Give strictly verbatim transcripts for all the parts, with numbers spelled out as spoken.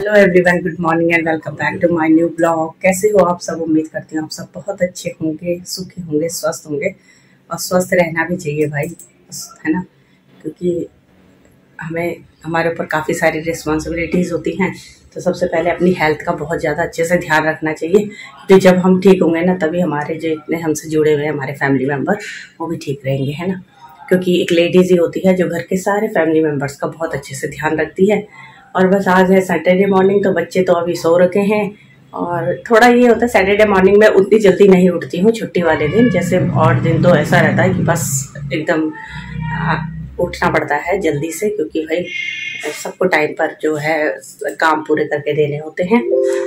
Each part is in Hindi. Hello everyone, good morning and welcome back to my new blog. कैसे हो आप सब? उम्मीद करती हूँ आप सब बहुत अच्छे होंगे, सुखी होंगे, स्वस्थ होंगे। और स्वस्थ रहना भी चाहिए भाई, है ना, क्योंकि हमें हमारे ऊपर काफ़ी सारी रिस्पॉन्सिबिलिटीज़ होती हैं। तो सबसे पहले अपनी हेल्थ का बहुत ज़्यादा अच्छे से ध्यान रखना चाहिए, क्योंकि जब हम ठीक होंगे ना तभी हमारे जो इतने हमसे जुड़े हुए हैं हमारे फैमिली मेम्बर वो भी ठीक रहेंगे, है ना। क्योंकि एक लेडीज़ ही होती है जो घर के सारे फैमिली मेम्बर्स का बहुत अच्छे से ध्यान रखती है। और बस आज है सैटरडे मॉर्निंग, तो बच्चे तो अभी सो रखे हैं। और थोड़ा ये होता है सैटरडे मॉर्निंग में उतनी जल्दी नहीं उठती हूँ छुट्टी वाले दिन, जैसे और दिन तो ऐसा रहता है कि बस एकदम उठना पड़ता है जल्दी से, क्योंकि भाई सबको टाइम पर जो है काम पूरे करके देने होते हैं।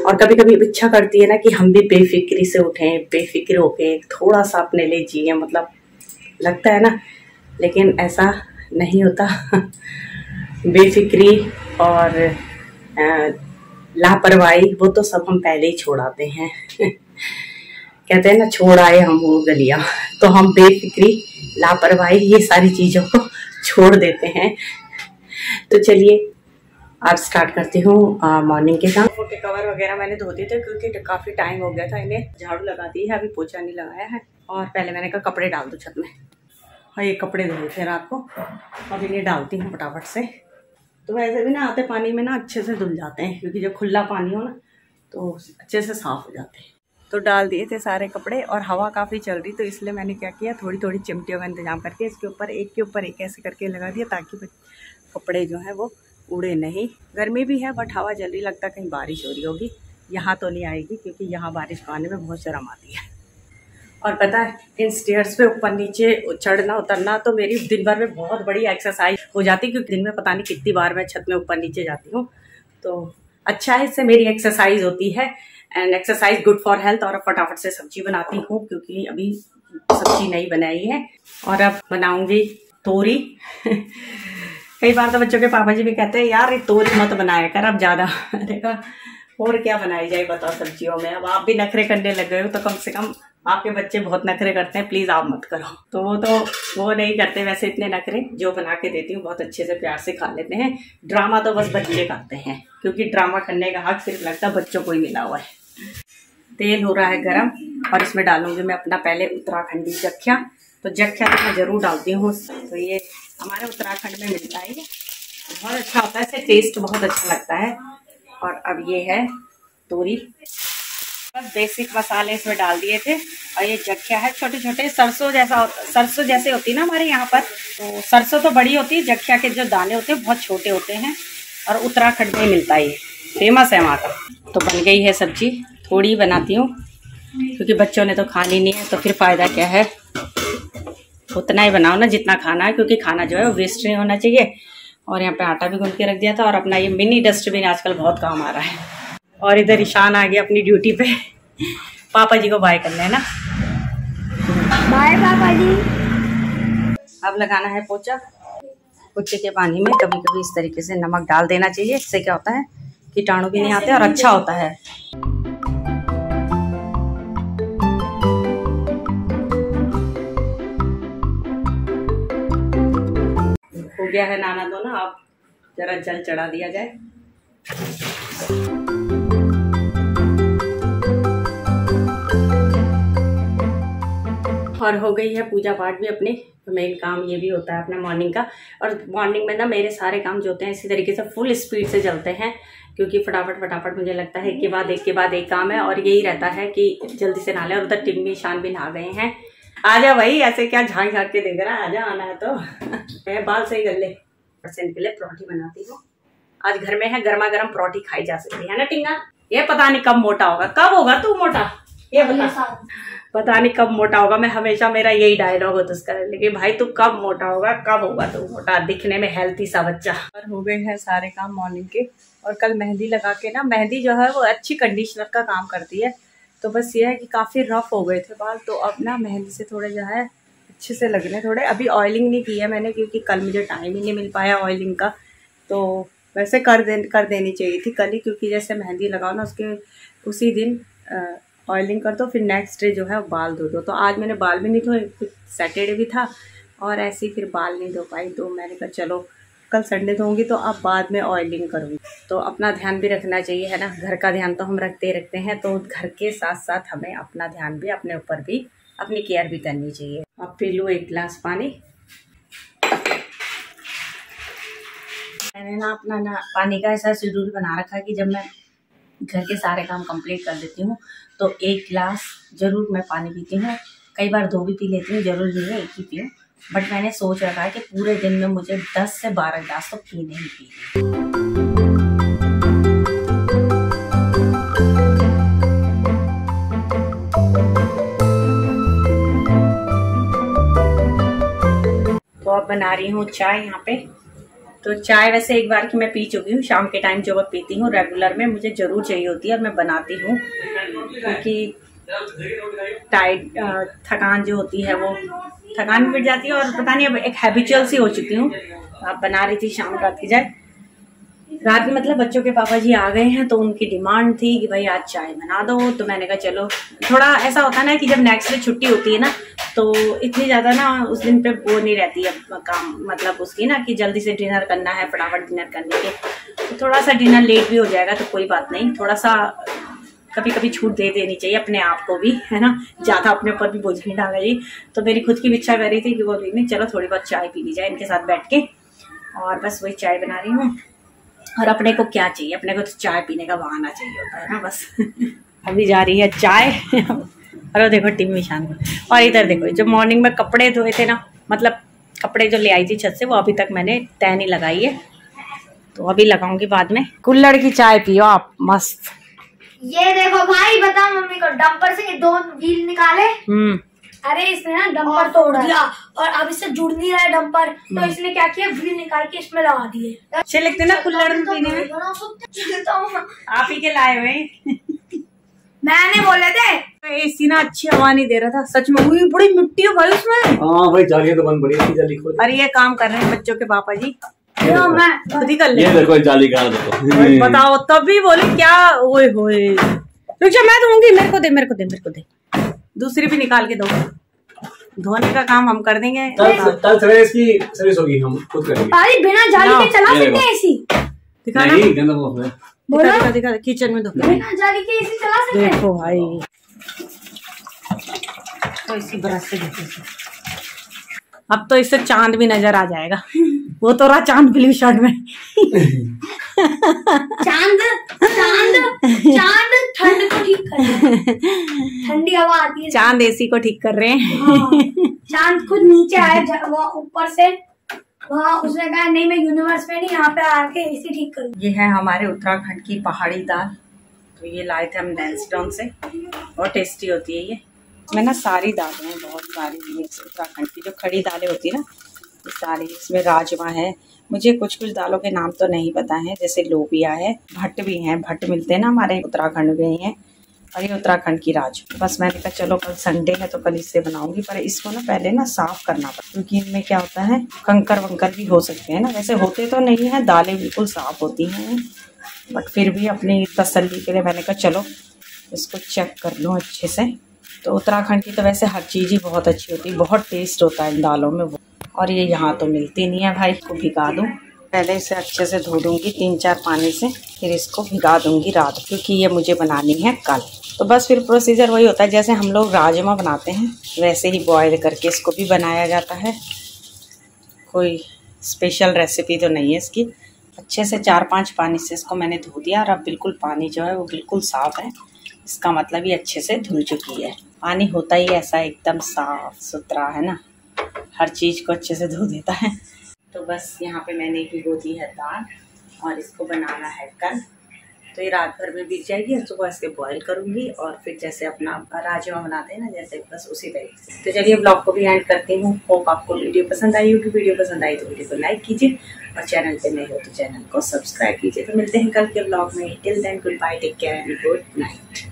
और कभी कभी इच्छा करती है ना कि हम भी बेफिक्री से उठें, बेफिक्र होके थोड़ा सा अपने लिए जिए, मतलब लगता है ना, लेकिन ऐसा नहीं होता। बेफिक्री और लापरवाही वो तो सब हम पहले ही छोड़ाते हैं। कहते हैं ना, छोड़ आए हम वो गलियां, तो हम बेफिक्री, लापरवाही ये सारी चीज़ों को छोड़ देते हैं। तो चलिए आज स्टार्ट करती हूँ मॉर्निंग के काम। फोटो कवर वगैरह मैंने धो दिए थे क्योंकि काफ़ी टाइम हो गया था, इन्हें झाड़ू लगा दी है, अभी पोछा नहीं लगाया है। और पहले मैंने कहा कपड़े डाल दो छत में, और ये कपड़े धोए थे रात को, और इन्हें डालती हूँ फटाफट से। तो वैसे भी ना आते पानी में ना अच्छे से धुल जाते हैं, क्योंकि जब खुला पानी हो ना तो अच्छे से साफ हो जाते हैं। तो डाल दिए थे सारे कपड़े, और हवा काफ़ी चल रही, तो इसलिए मैंने क्या किया, थोड़ी थोड़ी चिमटियों का इंतजाम करके इसके ऊपर एक के ऊपर एक ऐसे करके लगा दिया, ताकि कपड़े जो हैं वो उड़े नहीं। गर्मी भी है बट हवा चल रही, लगता कहीं बारिश हो रही होगी। यहाँ तो नहीं आएगी क्योंकि यहाँ बारिश को आने में बहुत शर्म आती है। और पता है इन स्टेयर्स पे ऊपर नीचे चढ़ना उतरना तो मेरी दिन भर में बहुत बड़ी एक्सरसाइज हो जाती है, क्योंकि दिन में पता नहीं कितनी बार मैं छत में ऊपर नीचे जाती हूँ। तो अच्छा है, इससे मेरी एक्सरसाइज होती है, and exercise good for health. और अब फटाफट से सब्जी बनाती हूँ, क्योंकि अभी सब्जी नहीं बनाई है। और अब बनाऊँगी तोरी। कई बार तो बच्चों के पापा जी भी कहते हैं, यार ये तोरी मत बनाया कर अब ज़्यादा। देखा और क्या बनाई जाए बताओ सब्जियों में। अब आप भी नखरे करने लग गए हो, तो कम से कम आपके बच्चे बहुत नखरे करते हैं, प्लीज़ आप मत करो। तो वो तो वो नहीं करते वैसे इतने नखरे, जो बना के देती हूँ बहुत अच्छे से प्यार से खा लेते हैं। ड्रामा तो बस बच्चे करते हैं, क्योंकि ड्रामा करने का हक सिर्फ लगता है बच्चों को ही मिला हुआ है। तेल हो रहा है गरम, और इसमें डालूंगी मैं अपना पहले उत्तराखंडी जख्या। तो जख्या तो मैं ज़रूर डालती हूँ, तो ये हमारे उत्तराखंड में मिलता है, बहुत अच्छा होता है, इससे टेस्ट बहुत अच्छा लगता है। और अब ये है तोरी, बस बेसिक मसाले इसमें डाल दिए थे। और ये जख्या है छोटे छोटे, सरसों जैसा सरसों जैसे होती है ना हमारे यहाँ पर, तो सरसों तो बड़ी होती है, जख्या के जो दाने होते हैं बहुत छोटे होते हैं, और उत्तराखंड में मिलता है, ये फेमस है वहाँ का। तो बन गई है सब्जी, थोड़ी बनाती हूँ क्योंकि बच्चों ने तो खानी नहीं है, तो फिर फ़ायदा क्या है, उतना ही बनाओ ना जितना खाना है, क्योंकि खाना जो है वो वेस्ट नहीं होना चाहिए। और यहाँ पे आटा भी गूंथ के रख दिया था, और अपना ये मिनी डस्टबिन आजकल बहुत काम आ रहा है। और इधर ईशान आ गया अपनी ड्यूटी पे, पापा जी को बाय करना है ना, बाय पापा जी। अब लगाना है पोछा। पोछे के पानी में कभी कभी इस तरीके से नमक डाल देना चाहिए, इससे क्या होता है कीटाणु भी नहीं आते और अच्छा होता है। हो गया है नाना तो ना, आप जरा जल चढ़ा दिया जाए। और हो गई है पूजा पाठ भी अपनी, तो मेन काम ये भी होता है अपना मॉर्निंग का। और मॉर्निंग में ना मेरे सारे काम जो होते हैं इसी तरीके से फुल स्पीड से चलते हैं, क्योंकि फटाफट फटाफट मुझे लगता है एक के बाद एक के बाद एक काम है, और यही रहता है कि जल्दी से नहा लें। और उधर टिम्मी शान भी नहा गए हैं। आजा भाई, ऐसे क्या झाँक झाँक के देख रहा है, आजा, आना है तो। मैं बाल सही कर ले। परसेंट के लिए परोठी बनाती हूँ, आज घर में है, गर्मा गर्म परोठी खाई जा सकती है ना टिंगा। ये पता नहीं कब मोटा होगा, कब होगा तू मोटा, ये बता, पता नहीं कब मोटा होगा। मैं हमेशा मेरा यही डायलॉग होता उसका, लेकिन भाई तू कब मोटा होगा, कब होगा तू मोटा, दिखने में हेल्थी सा बच्चा। और हो गए हैं सारे काम मॉर्निंग के। और कल मेहंदी लगा के ना, मेहंदी जो है वो अच्छी कंडीशनर का काम करती है, तो बस ये है कि काफ़ी रफ़ हो गए थे बाल, तो अब ना मेहंदी से थोड़े जो है अच्छे से लगने थोड़े। अभी ऑयलिंग नहीं की है मैंने, क्योंकि कल मुझे टाइम ही नहीं मिल पाया ऑयलिंग का, तो वैसे कर दे कर देनी चाहिए थी कल ही, क्योंकि जैसे मेहंदी लगाओ ना उसके उसी दिन ऑयलिंग कर दो, फिर नेक्स्ट डे जो है बाल धो दो। तो आज मैंने बाल भी नहीं धोए, सैटरडे भी था, और ऐसे ही फिर बाल नहीं धो पाई, तो मैंने कहा चलो कल संडे तो होंगी तो आप बाद में ऑयलिंग करोगे, तो अपना ध्यान भी रखना चाहिए, है ना। घर का ध्यान तो हम रखते ही रखते हैं, तो घर के साथ साथ हमें अपना ध्यान भी, अपने ऊपर भी, अपनी केयर भी करनी चाहिए। अब पी लो एक गिलास पानी। मैंने ना अपना ना पानी का ऐसा शेड्यूल बना रखा है कि जब मैं घर के सारे काम कंप्लीट कर देती हूँ तो एक गिलास ज़रूर मैं पानी पीती हूँ। कई बार दो भी पी लेती हूँ, जरूर नहीं है एक ही पीऊँ, बट मैंने सोच रखा है कि पूरे दिन में मुझे दस से बारह गिलास तो पीने ही पीने। तो अब बना रही हूँ चाय यहाँ पे। तो चाय वैसे एक बार की मैं पी चुकी हूँ, शाम के टाइम जो मैं पीती हूँ रेगुलर में मुझे ज़रूर चाहिए होती है और मैं बनाती हूँ, क्योंकि टाइट थकान जो होती है वो थकान मिट जाती है, और पता नहीं अब एक हैबिचुअल सी हो चुकी हूँ। आप बना रही थी शाम रात की चाय, रात में मतलब बच्चों के पापा जी आ गए हैं तो उनकी डिमांड थी कि भाई आज चाय बना दो, तो मैंने कहा चलो। थोड़ा ऐसा होता है ना कि जब नेक्स्ट डे छुट्टी होती है ना तो इतनी ज़्यादा ना उस दिन पे वो नहीं रहती है काम, मतलब उसकी ना कि जल्दी से डिनर करना है, फटाफट डिनर करने के, तो थोड़ा सा डिनर लेट भी हो जाएगा तो कोई बात नहीं, थोड़ा सा कभी कभी छूट दे देनी चाहिए अपने आप को भी, है ना। ज़्यादा अपने ऊपर भी बोझ नहीं डाला जी। तो मेरी खुद की इच्छा कर रही थी कि वो नहीं चलो थोड़ी बहुत चाय पी ली जाए इनके साथ बैठ के, और बस वही चाय बना रही हूँ। और अपने को क्या चाहिए, अपने को तो चाय पीने का बहाना चाहिए होता है ना, बस। अभी जा रही है चाय। अरे देखो टीम निशान को। और इधर देखो, जो मॉर्निंग में कपड़े धोए थे ना, मतलब कपड़े जो ले आई थी छत से, वो अभी तक मैंने तह नहीं लगाई है, तो अभी लगाऊंगी बाद में। कुल्हड़ की चाय पियो आप, मस्त। ये देखो भाई, बताओ मम्मी को, डंपर से दो व्हील निकाले, अरे इसने ना डंपर तोड़ दिया और अब इससे जुड़ नहीं रहा है डंपर, तो इसने क्या किया व्हील निकाल के इसमें लगा दिए। अच्छे लगते ना कुल्हड़ में पीने में, आप ही के लाए हुए। मैंने बोले थे एसी ना अच्छी हवा नहीं दे रहा था, सच में हुई बड़ी मिट्टी है भाई उसमें। हाँ भाई, जालियां तो बंद पड़ी है, जाली खोल। अरे ये काम कर रहे हैं बच्चों के पापा जी, मैं खुद ही कर ले। ये देखो जाली गाड़ दो, बताओ तभी बोले क्या। ओए होए रुक जा, मैं दूंगी, मेरे को दे मेरे को दे मेरे को दे, दूसरी भी निकाल के दो। धोने का काम हम कर देंगे, कल सवेरे इसकी सर्विस होगी, हम खुद करेंगे। भाई बिना जाली के चला सकते हैं एसी? दिखा ना, नहीं गंदा वो है, दिखा दिखा, किचन में दो। बिना जाली के एसी चला सकते हैं? देखो भाई, तो इसी ब्रश से देखो, अब तो इससे चांद भी नजर आ जाएगा। वो तो रहा चांद ब्लू शर्ट में। चांद चांद चांद ठंड को ठीक कर रहे हैं, ठंडी हवा आती है, चांद एसी को ठीक कर रहे हैं। हाँ। चांद खुद नीचे आया वो ऊपर से, वहाँ उसने कहा नहीं मैं यूनिवर्स में नहीं, यहाँ पे आके एसी ठीक करूँ। ये है हमारे उत्तराखंड की पहाड़ी दाल, तो ये लाए थे हम नैंसडाउन से, बहुत टेस्टी होती है ये। मैं ना सारी दालें, बहुत सारी उत्तराखंड की जो खड़ी दालें होती है ना, सारी इसमें राजमा है, मुझे कुछ कुछ दालों के नाम तो नहीं पता है, जैसे लोबिया है, भट्ट भी हैं, भट्ट मिलते हैं ना हमारे उत्तराखंड में ही हैं, और ये उत्तराखंड की राज। बस मैंने कहा चलो कल संडे है तो कल इससे बनाऊंगी, पर इसको ना पहले ना साफ करना पड़ता, क्योंकि इनमें क्या होता है कंकर वंकर भी हो सकते हैं ना, वैसे होते तो नहीं है, दालें बिल्कुल साफ होती हैं, बट फिर भी अपनी तसल्ली के लिए मैंने कहा चलो इसको चेक कर लूँ अच्छे से। तो उत्तराखंड की तो वैसे हर चीज़ ही बहुत अच्छी होती है, बहुत टेस्ट होता है इन दालों में, और ये यहाँ तो मिलती नहीं है भाई। इसको भिगा दूँ, पहले इसे अच्छे से धो दूँगी तीन चार पानी से, फिर इसको भिगा दूँगी रात, क्योंकि ये मुझे बनानी है कल। तो बस फिर प्रोसीजर वही होता है जैसे हम लोग राजमा बनाते हैं, वैसे ही बॉयल करके इसको भी बनाया जाता है, कोई स्पेशल रेसिपी तो नहीं है इसकी। अच्छे से चार पाँच पानी से इसको मैंने धो दिया, और अब बिल्कुल पानी जो है वो बिल्कुल साफ़ है, इसका मतलब ये अच्छे से धुल चुकी है। पानी होता ही ऐसा एकदम साफ सुथरा, है ना, हर चीज़ को अच्छे से धो देता है। तो बस यहाँ पे मैंने भिगो दी है दाल, और इसको बनाना है कल, तो ये रात भर में भिग जाएगी, और सुबह इसके बॉईल करूँगी, और फिर जैसे अपना राजमा बनाते हैं ना जैसे, बस उसी तरीके से। तो चलिए ब्लॉग को भी एंड करती हूँ। होप आपको वीडियो पसंद आई होगी, वीडियो पसंद आई तो वीडियो को लाइक कीजिए, और चैनल पर नए हो तो चैनल को सब्सक्राइब कीजिए। तो मिलते हैं कल के ब्लॉग में, till then good bye, take care and good night.